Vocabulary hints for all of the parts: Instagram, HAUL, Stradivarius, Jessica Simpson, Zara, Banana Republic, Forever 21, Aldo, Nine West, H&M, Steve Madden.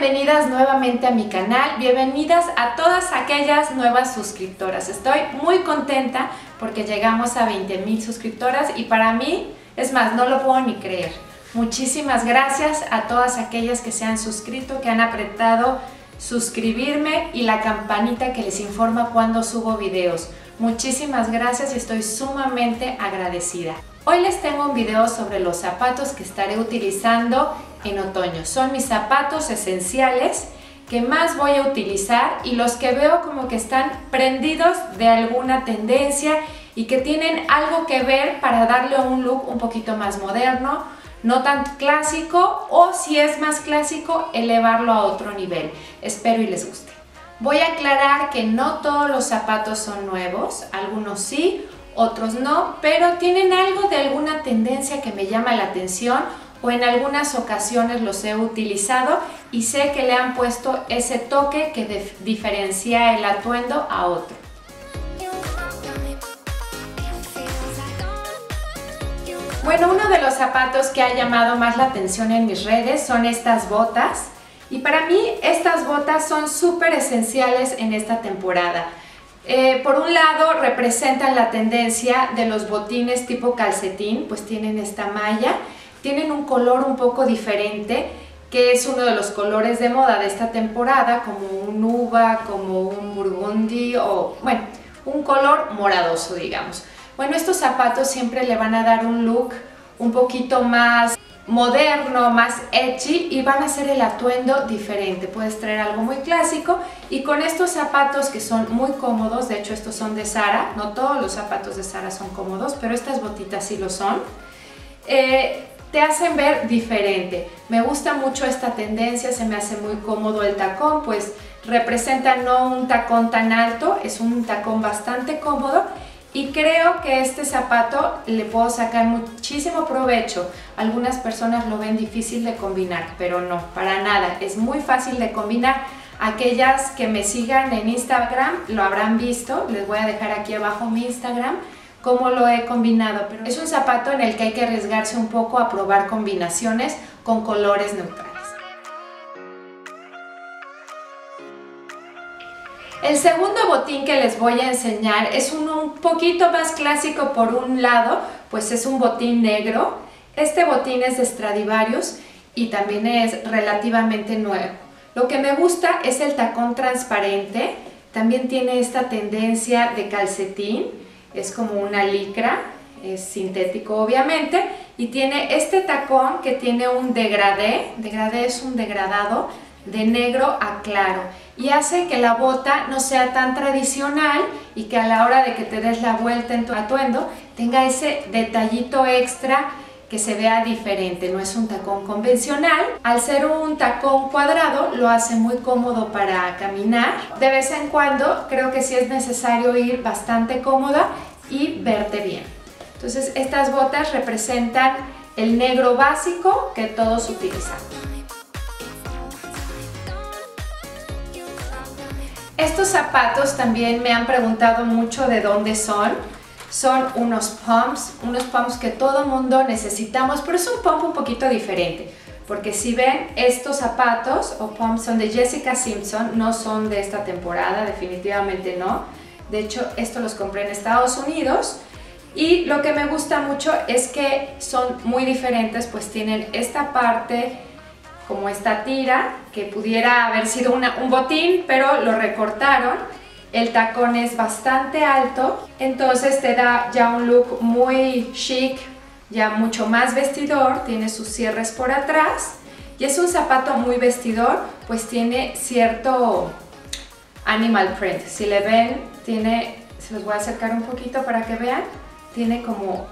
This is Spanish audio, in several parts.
Bienvenidas nuevamente a mi canal, bienvenidas a todas aquellas nuevas suscriptoras. Estoy muy contenta porque llegamos a 20,000 suscriptoras y para mí, es más, no lo puedo ni creer. Muchísimas gracias a todas aquellas que se han suscrito, que han apretado suscribirme y la campanita que les informa cuando subo videos. Muchísimas gracias y estoy sumamente agradecida. Hoy les tengo un video sobre los zapatos que estaré utilizando en otoño. Son mis zapatos esenciales que más voy a utilizar y los que veo como que están prendidos de alguna tendencia y que tienen algo que ver para darle un look un poquito más moderno, no tan clásico, o si es más clásico, elevarlo a otro nivel. Espero y les guste. Voy a aclarar que no todos los zapatos son nuevos, algunos sí, otros no, pero tienen algo de alguna tendencia que me llama la atención o en algunas ocasiones los he utilizado y sé que le han puesto ese toque que diferencia el atuendo a otro. Bueno, uno de los zapatos que ha llamado más la atención en mis redes son estas botas. Y para mí estas botas son súper esenciales en esta temporada. Por un lado representan la tendencia de los botines tipo calcetín, pues tienen esta malla, tienen un color un poco diferente, que es uno de los colores de moda de esta temporada, como un uva, como un burgundy o, bueno, un color moradoso, digamos. Bueno, estos zapatos siempre le van a dar un look un poquito más moderno, más edgy, y van a hacer el atuendo diferente. Puedes traer algo muy clásico y con estos zapatos que son muy cómodos, de hecho estos son de Zara, no todos los zapatos de Zara son cómodos, pero estas botitas sí lo son, te hacen ver diferente. Me gusta mucho esta tendencia, se me hace muy cómodo el tacón, pues representa no un tacón tan alto, es un tacón bastante cómodo. Y creo que este zapato le puedo sacar muchísimo provecho. Algunas personas lo ven difícil de combinar, pero no, para nada. Es muy fácil de combinar. Aquellas que me sigan en Instagram lo habrán visto. Les voy a dejar aquí abajo mi Instagram, cómo lo he combinado. Pero es un zapato en el que hay que arriesgarse un poco a probar combinaciones con colores neutrales. El segundo botín que les voy a enseñar es uno un poquito más clásico por un lado, pues es un botín negro. Este botín es de Stradivarius y también es relativamente nuevo. Lo que me gusta es el tacón transparente, también tiene esta tendencia de calcetín, es como una licra, es sintético obviamente, y tiene este tacón que tiene un degradé. Degradé es un degradado de negro a claro y hace que la bota no sea tan tradicional y que a la hora de que te des la vuelta en tu atuendo tenga ese detallito extra, que se vea diferente. No es un tacón convencional, al ser un tacón cuadrado lo hace muy cómodo para caminar. De vez en cuando creo que sí es necesario ir bastante cómoda y verte bien. Entonces estas botas representan el negro básico que todos utilizamos. Estos zapatos también me han preguntado mucho de dónde son. Son unos pumps que todo mundo necesitamos, pero es un pump un poquito diferente. Porque si ven, estos zapatos o pumps son de Jessica Simpson, no son de esta temporada, definitivamente no. De hecho, estos los compré en Estados Unidos. Y lo que me gusta mucho es que son muy diferentes, pues tienen esta parte como esta tira, que pudiera haber sido un botín, pero lo recortaron. El tacón es bastante alto, entonces te da ya un look muy chic, ya mucho más vestidor, tiene sus cierres por atrás. Y es un zapato muy vestidor, pues tiene cierto animal print. Si le ven, tiene, se los voy a acercar un poquito para que vean, tiene como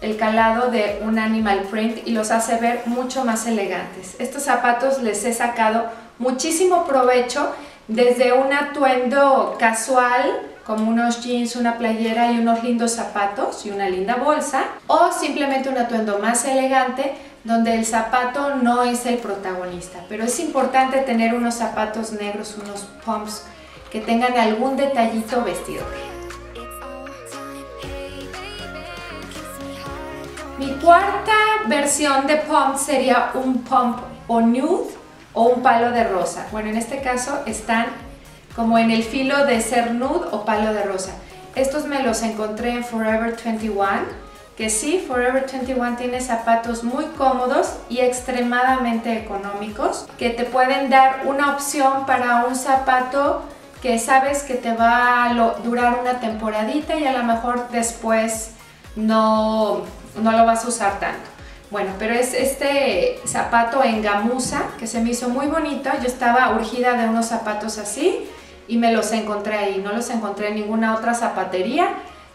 el calado de un animal print y los hace ver mucho más elegantes. Estos zapatos les he sacado muchísimo provecho Desde un atuendo casual, como unos jeans, una playera y unos lindos zapatos y una linda bolsa, o simplemente un atuendo más elegante donde el zapato no es el protagonista. Pero es importante tener unos zapatos negros, unos pumps que tengan algún detallito vestido. Mi cuarta versión de pump sería un pump o nude o un palo de rosa. Bueno, en este caso están como en el filo de ser nude o palo de rosa. Estos me los encontré en Forever 21, que sí, Forever 21 tiene zapatos muy cómodos y extremadamente económicos, que te pueden dar una opción para un zapato que sabes que te va a durar una temporadita y a lo mejor después no lo vas a usar tanto. Bueno, pero es este zapato en gamuza que se me hizo muy bonito. Yo estaba urgida de unos zapatos así y me los encontré ahí. No los encontré en ninguna otra zapatería,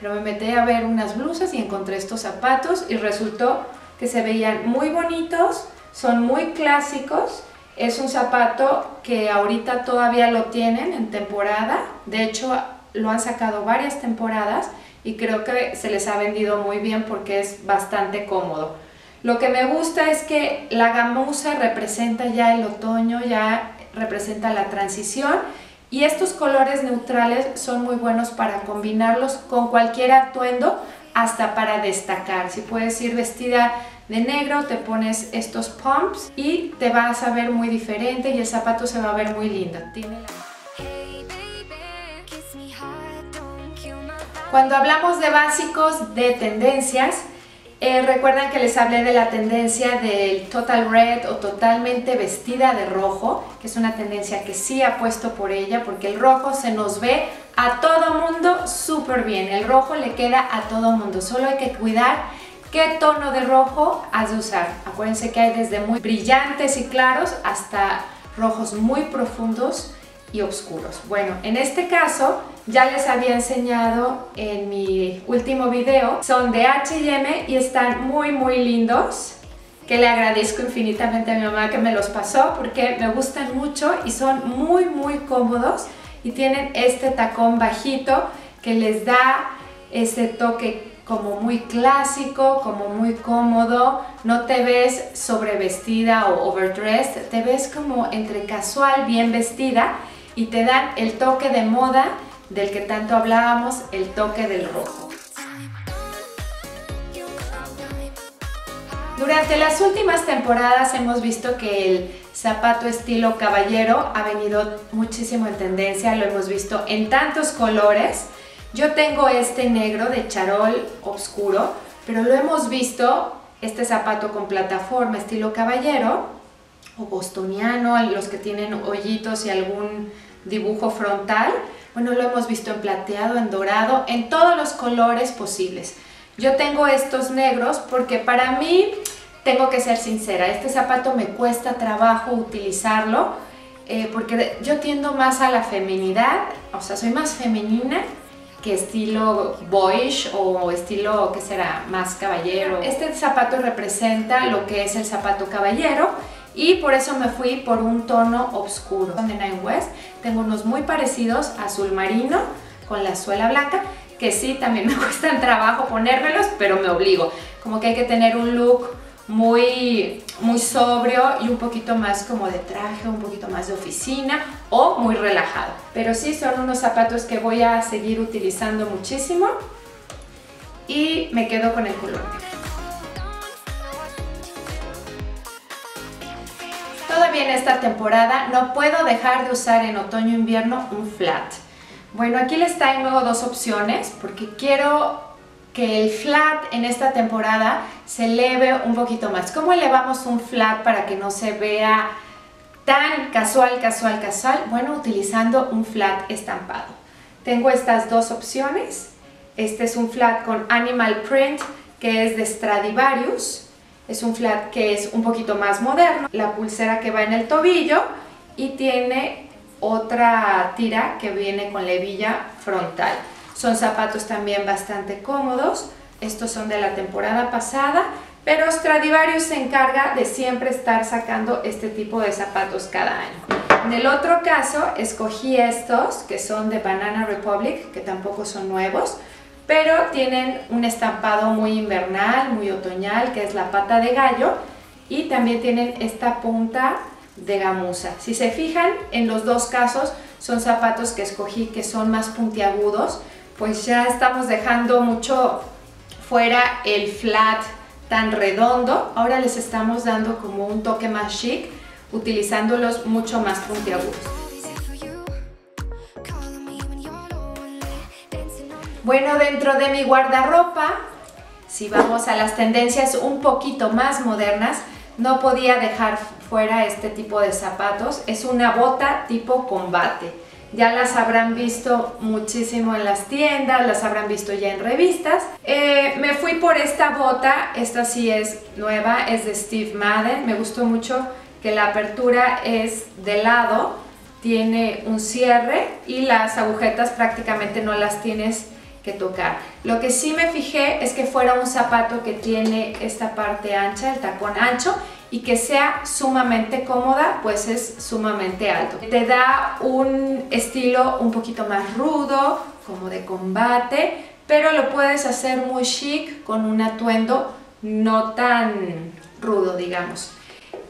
pero me metí a ver unas blusas y encontré estos zapatos y resultó que se veían muy bonitos, son muy clásicos. Es un zapato que ahorita todavía lo tienen en temporada, de hecho lo han sacado varias temporadas y creo que se les ha vendido muy bien porque es bastante cómodo. Lo que me gusta es que la gamuza representa ya el otoño, ya representa la transición. Y estos colores neutrales son muy buenos para combinarlos con cualquier atuendo, hasta para destacar. Si puedes ir vestida de negro, te pones estos pumps y te vas a ver muy diferente y el zapato se va a ver muy lindo. Cuando hablamos de básicos, de tendencias, recuerdan que les hablé de la tendencia del total red o totalmente vestida de rojo, que es una tendencia que sí apuesto por ella porque el rojo se nos ve a todo mundo súper bien. El rojo le queda a todo mundo, solo hay que cuidar qué tono de rojo has de usar. Acuérdense que hay desde muy brillantes y claros hasta rojos muy profundos y oscuros. Bueno, en este caso ya les había enseñado en mi último video, son de H&M y están muy lindos, que le agradezco infinitamente a mi mamá que me los pasó porque me gustan mucho y son muy cómodos y tienen este tacón bajito que les da ese toque como muy clásico, como muy cómodo. No te ves sobrevestida o overdressed, te ves como entre casual, bien vestida, y te dan el toque de moda del que tanto hablábamos, el toque del rojo. Durante las últimas temporadas hemos visto que el zapato estilo caballero ha venido muchísimo en tendencia, lo hemos visto en tantos colores. Yo tengo este negro de charol oscuro, pero lo hemos visto, este zapato con plataforma estilo caballero o bostoniano, los que tienen hoyitos y algún dibujo frontal. Bueno, lo hemos visto en plateado, en dorado, en todos los colores posibles. Yo tengo estos negros porque para mí, tengo que ser sincera, este zapato me cuesta trabajo utilizarlo porque yo tiendo más a la feminidad, o sea, soy más femenina que estilo boyish o estilo, ¿qué será?, más caballero. Este zapato representa lo que es el zapato caballero y por eso me fui por un tono oscuro. De Nine West tengo unos muy parecidos, azul marino con la suela blanca, que sí, también me cuestan trabajo ponérmelos, pero me obligo. Como que hay que tener un look muy sobrio y un poquito más como de traje, un poquito más de oficina o muy relajado. Pero sí, son unos zapatos que voy a seguir utilizando muchísimo y me quedo con el color negro. Todavía en esta temporada no puedo dejar de usar en otoño-invierno un flat. Bueno, aquí les traigo dos opciones porque quiero que el flat en esta temporada se eleve un poquito más. ¿Cómo elevamos un flat para que no se vea tan casual? Bueno, utilizando un flat estampado. Tengo estas dos opciones. Este es un flat con animal print que es de Stradivarius. Es un flat que es un poquito más moderno. La pulsera que va en el tobillo y tiene otra tira que viene con la hebilla frontal. Son zapatos también bastante cómodos, estos son de la temporada pasada, pero Stradivarius se encarga de siempre estar sacando este tipo de zapatos cada año. En el otro caso escogí estos que son de Banana Republic, que tampoco son nuevos, pero tienen un estampado muy invernal, muy otoñal, que es la pata de gallo, y también tienen esta punta de gamuza. Si se fijan, en los dos casos son zapatos que escogí que son más puntiagudos, pues ya estamos dejando mucho fuera el flat tan redondo, ahora les estamos dando como un toque más chic, utilizándolos mucho más puntiagudos. Bueno, dentro de mi guardarropa, si vamos a las tendencias un poquito más modernas, no podía dejar fuera este tipo de zapatos. Es una bota tipo combate. Ya las habrán visto muchísimo en las tiendas, las habrán visto ya en revistas. Me fui por esta bota, esta sí es nueva, es de Steve Madden. Me gustó mucho que la apertura es de lado, tiene un cierre y las agujetas prácticamente no las tienes que tocar. Lo que sí me fijé es que fuera un zapato que tiene esta parte ancha, el tacón ancho, y que sea sumamente cómoda, pues es sumamente alto. Te da un estilo un poquito más rudo, como de combate, pero lo puedes hacer muy chic con un atuendo no tan rudo, digamos.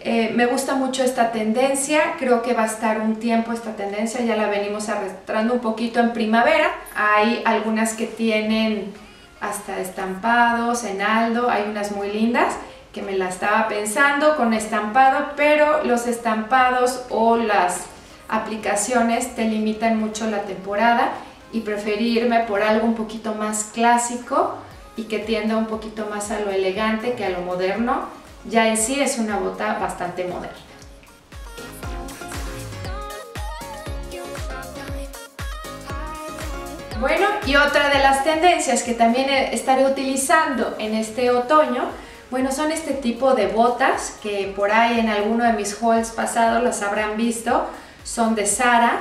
Me gusta mucho esta tendencia, creo que va a estar un tiempo esta tendencia, ya la venimos arrastrando un poquito en primavera. Hay algunas que tienen hasta estampados en Aldo, hay unas muy lindas que me la estaba pensando con estampado, pero los estampados o las aplicaciones te limitan mucho la temporada y preferí irme por algo un poquito más clásico y que tienda un poquito más a lo elegante que a lo moderno. Ya en sí es una bota bastante moderna. Bueno, y otra de las tendencias que también estaré utilizando en este otoño, bueno, son este tipo de botas que por ahí en alguno de mis hauls pasados las habrán visto, son de Zara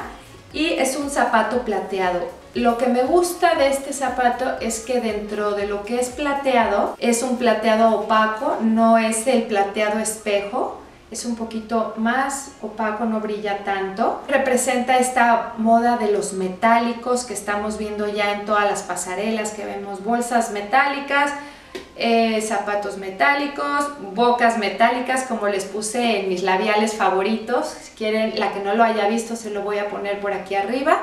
y es un zapato plateado. Lo que me gusta de este zapato es que dentro de lo que es plateado, es un plateado opaco, no es el plateado espejo, es un poquito más opaco, no brilla tanto. Representa esta moda de los metálicos que estamos viendo ya en todas las pasarelas, que vemos bolsas metálicas, zapatos metálicos, bocas metálicas, como les puse en mis labiales favoritos. Si quieren, la que no lo haya visto, se lo voy a poner por aquí arriba.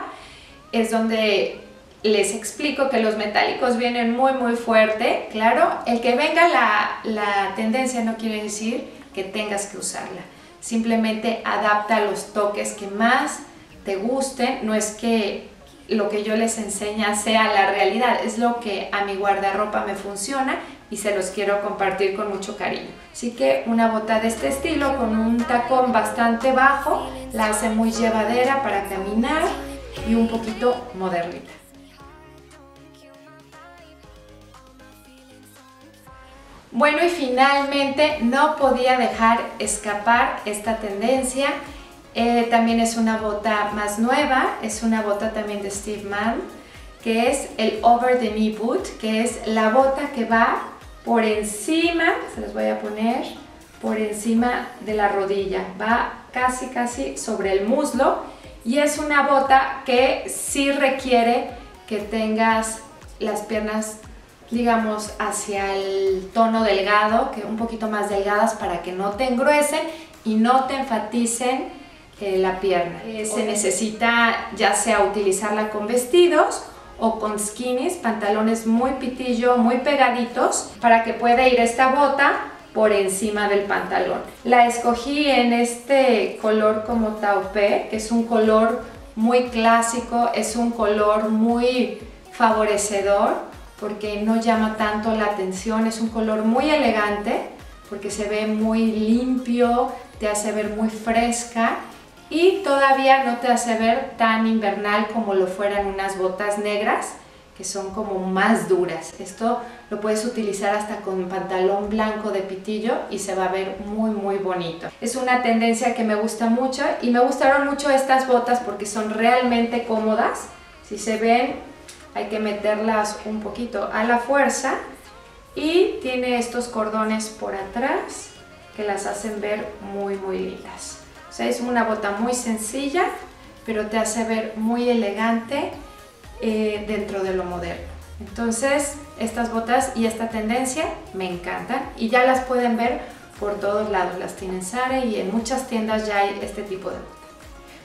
Es donde les explico que los metálicos vienen muy muy fuerte. Claro, el que venga la tendencia no quiere decir que tengas que usarla, simplemente adapta los toques que más te gusten. No es que lo que yo les enseña sea la realidad, es lo que a mi guardarropa me funciona y se los quiero compartir con mucho cariño. Así que una bota de este estilo con un tacón bastante bajo la hace muy llevadera para caminar y un poquito modernita. Bueno, y finalmente no podía dejar escapar esta tendencia. También es una bota más nueva, es una bota también de Steve Madden, que es el Over the Knee Boot, que es la bota que va por encima, se los voy a poner, por encima de la rodilla, va casi casi sobre el muslo. Y es una bota que sí requiere que tengas las piernas, digamos, hacia el tono delgado, que un poquito más delgadas para que no te engruesen y no te enfaticen la pierna. Se necesita ya sea utilizarla con vestidos o con skinnies, pantalones muy pitillo, muy pegaditos, para que pueda ir esta bota por encima del pantalón. La escogí en este color como taupé, que es un color muy clásico, es un color muy favorecedor porque no llama tanto la atención, es un color muy elegante porque se ve muy limpio, te hace ver muy fresca y todavía no te hace ver tan invernal como lo fueran unas botas negras, que son como más duras. Esto lo puedes utilizar hasta con pantalón blanco de pitillo y se va a ver muy muy bonito. Es una tendencia que me gusta mucho y me gustaron mucho estas botas porque son realmente cómodas. Si se ven, hay que meterlas un poquito a la fuerza y tiene estos cordones por atrás que las hacen ver muy muy lindas. O sea, es una bota muy sencilla, pero te hace ver muy elegante dentro de lo moderno. Entonces, estas botas y esta tendencia me encantan y ya las pueden ver por todos lados. Las tienen Zara y en muchas tiendas ya hay este tipo de botas.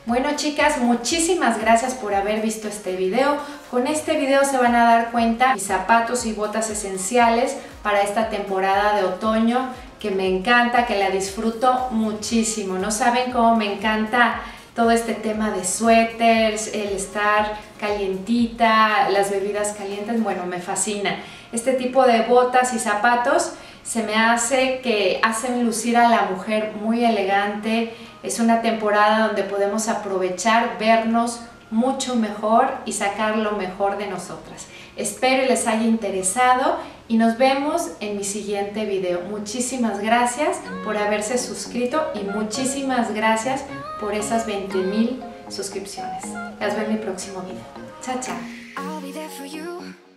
Bueno, chicas, muchísimas gracias por haber visto este video. Con este video se van a dar cuenta mis zapatos y botas esenciales para esta temporada de otoño, que me encanta, que la disfruto muchísimo. No saben cómo me encanta todo este tema de suéteres, el estar calientita, las bebidas calientes. Bueno, me fascina. Este tipo de botas y zapatos se me hace que hacen lucir a la mujer muy elegante. Es una temporada donde podemos aprovechar, vernos mucho mejor y sacar lo mejor de nosotras. Espero les haya interesado y nos vemos en mi siguiente video. Muchísimas gracias por haberse suscrito y muchísimas gracias por esas 20,000 suscripciones. Las veo en mi próximo video. Chao, chao.